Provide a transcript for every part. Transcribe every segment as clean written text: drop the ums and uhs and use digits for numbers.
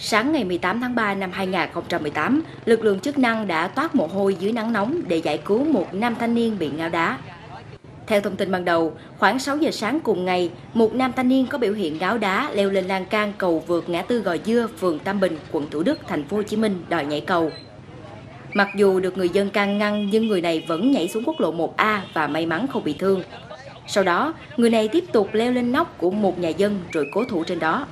Sáng ngày 18 tháng 3 năm 2018, lực lượng chức năng đã toát mồ hôi dưới nắng nóng để giải cứu một nam thanh niên bị ngã đá. Theo thông tin ban đầu, khoảng 6 giờ sáng cùng ngày, một nam thanh niên có biểu hiện ngáo đá leo lên lan can cầu vượt ngã tư Gò Dưa, phường Tam Bình, quận Thủ Đức, thành phố Hồ Chí Minh đòi nhảy cầu. Mặc dù được người dân can ngăn nhưng người này vẫn nhảy xuống quốc lộ 1A và may mắn không bị thương. Sau đó, người này tiếp tục leo lên nóc của một nhà dân rồi cố thủ trên đó.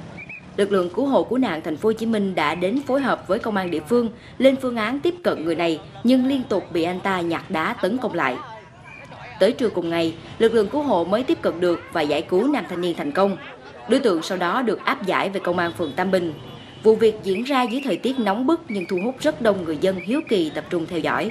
Lực lượng cứu hộ cứu nạn thành phố Hồ Chí Minh đã đến phối hợp với công an địa phương lên phương án tiếp cận người này nhưng liên tục bị anh ta nhặt đá tấn công lại. Tới trưa cùng ngày, lực lượng cứu hộ mới tiếp cận được và giải cứu nam thanh niên thành công. Đối tượng sau đó được áp giải về công an phường Tam Bình. Vụ việc diễn ra dưới thời tiết nóng bức nhưng thu hút rất đông người dân hiếu kỳ tập trung theo dõi.